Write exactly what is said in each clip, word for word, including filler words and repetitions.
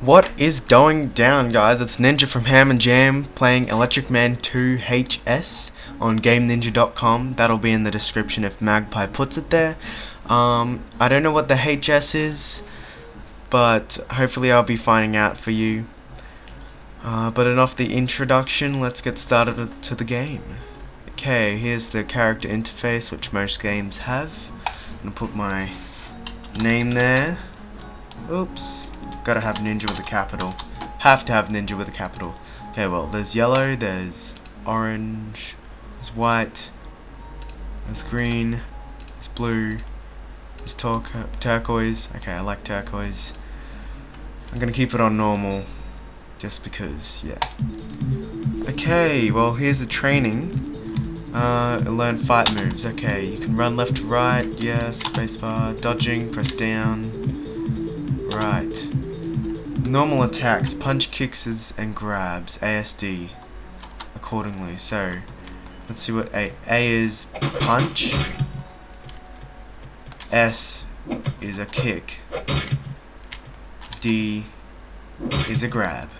What is going down, guys? It's Ninja from Ham and Jam playing Electricman two H S on Game Ninja dot com. That'll be in the description if Magpie puts it there. Um, I don't know what the H S is, but hopefully I'll be finding out for you. Uh, but enough the introduction, let's get started to the game. Okay, here's the character interface, which most games have. I'm gonna put my name there. Oops. Gotta have Ninja with a capital. Have to have Ninja with a capital. Okay, well, there's yellow, there's orange, there's white, there's green, there's blue, there's tur turquoise. Okay, I like turquoise. I'm gonna keep it on normal, just because, yeah. Okay, well, here's the training. Uh, learn fight moves. Okay, you can run left to right, yes, spacebar, dodging, press down, right. Normal attacks, punch, kicks, and grabs, A S D, accordingly. So, let's see what A, A is punch, S is a kick, D is a grab.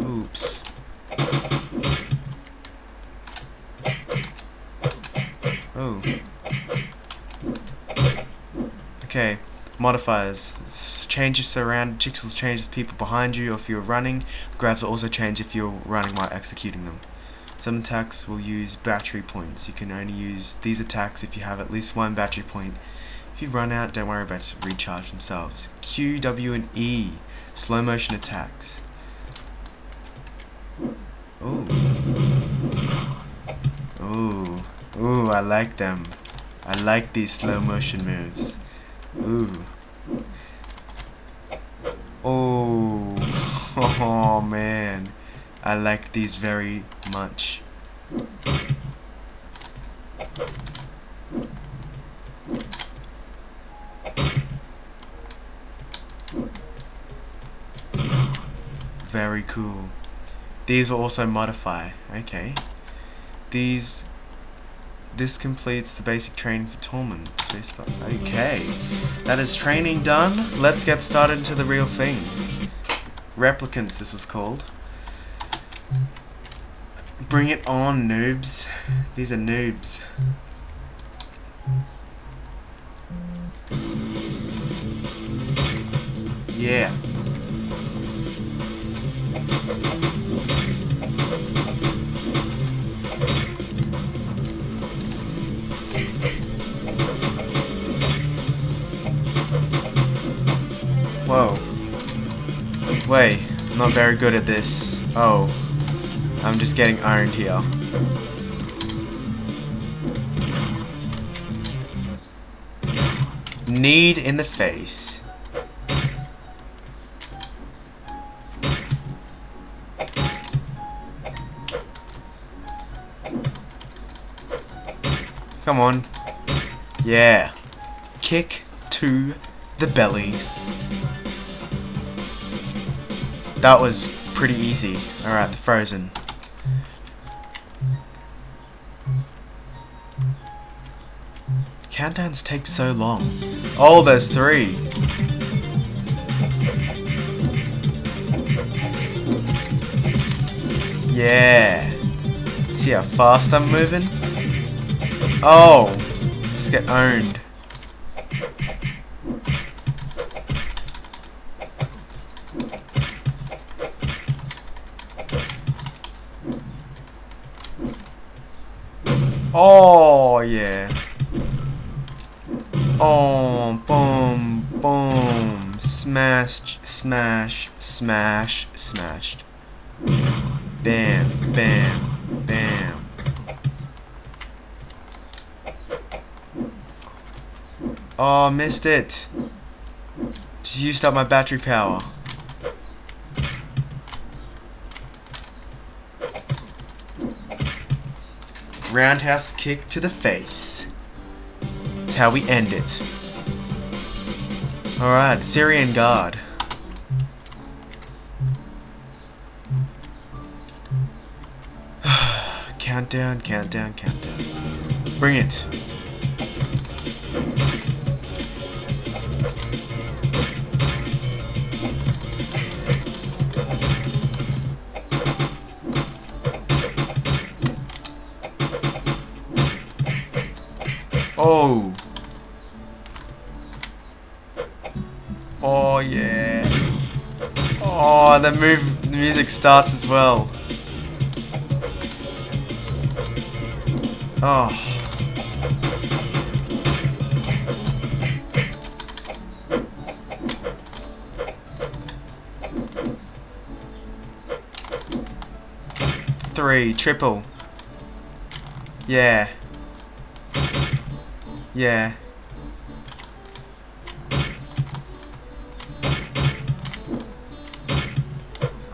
Oops. Oh. Okay. Modifiers changes surround pixels, change the people behind you or if you're running. Grabs will also change if you're running while executing them. Some attacks will use battery points. You can only use these attacks if you have at least one battery point. If you run out, don't worry about it, recharge themselves. Q, W, and E, slow motion attacks. Ooh. Ooh. Ooh, I like them. I like these slow motion moves. Ooh. Oh. Oh man. I like these very much. Very cool. These will also modify. Okay. These This completes the basic training for Tormund. Okay, that is training done. Let's get started into the real thing. Replicants, this is called. Bring it on, noobs. These are noobs. Yeah. Whoa. Wait, I'm not very good at this. Oh. I'm just getting owned here. Need in the face. Come on. Yeah. Kick to the belly. That was pretty easy. Alright, the frozen. Countdowns take so long. Oh, there's three. Yeah. See how fast I'm moving? Oh. Just get owned. Oh yeah. Oh, boom, boom, smashed, smash, smash, smashed. Bam, bam, bam. Oh, missed it. Just used up my battery power. Roundhouse kick to the face. That's how we end it. Alright, Syrian guard. Countdown, countdown, countdown. Bring it. Oh yeah. Oh, the move, the music starts as well. Oh. Three, triple. Yeah. Yeah.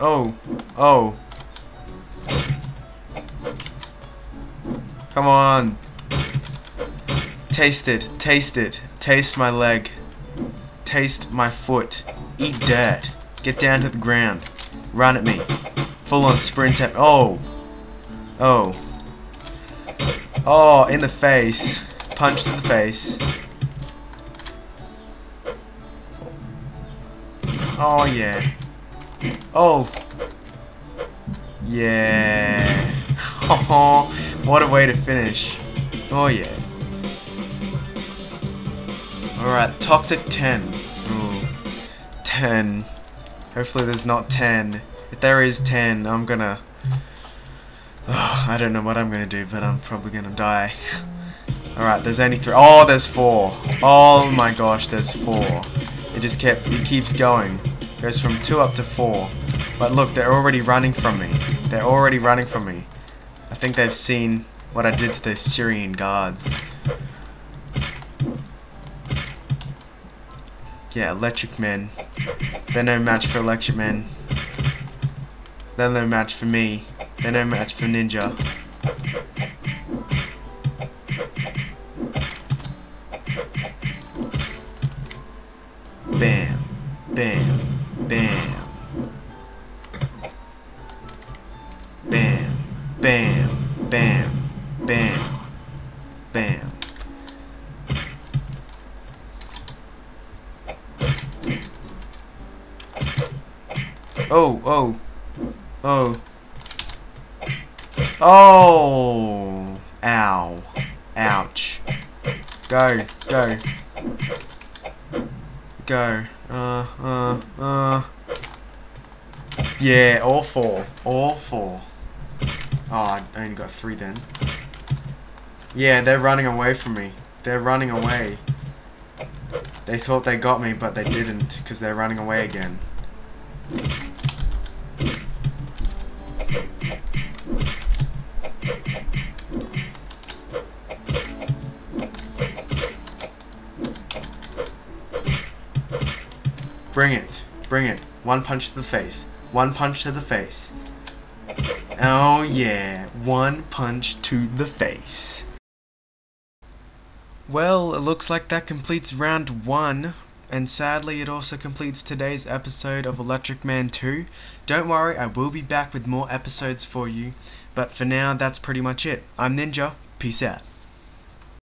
Oh, oh. Come on. Taste it, taste it. Taste my leg. Taste my foot. Eat dirt. Get down to the ground. Run at me. Full on sprint at. Oh. Oh. Oh, in the face. Punch to the face. Oh, yeah. Oh. Yeah. Oh, what a way to finish. Oh, yeah. Alright, top to ten. Ooh. ten. Hopefully there's not ten. If there is ten, I'm gonna... Oh, I don't know what I'm gonna do, but I'm probably gonna die. Alright, there's only three. Oh, there's four. Oh my gosh, there's four. It just kept, it keeps going. Goes from two up to four. But look, they're already running from me. They're already running from me. I think they've seen what I did to the Syrian guards. Yeah, Electricman. They're no match for Electricman. They're no match for me. They're no match for Ninja. Bam. Bam. Bam. Bam. Bam. Bam. Bam. Bam. Oh, oh. Oh. Oh. Ow. Ouch. Go, go. Go. Uh, uh, uh. Yeah, all four. All four. Oh, I only got three then. Yeah, they're running away from me. They're running away. They thought they got me, but they didn't, because they're running away again. Bring it. Bring it. One punch to the face. One punch to the face. Oh yeah. One punch to the face. Well, it looks like that completes round one. And sadly, it also completes today's episode of Electricman two. Don't worry, I will be back with more episodes for you. But for now, that's pretty much it. I'm Ninja. Peace out.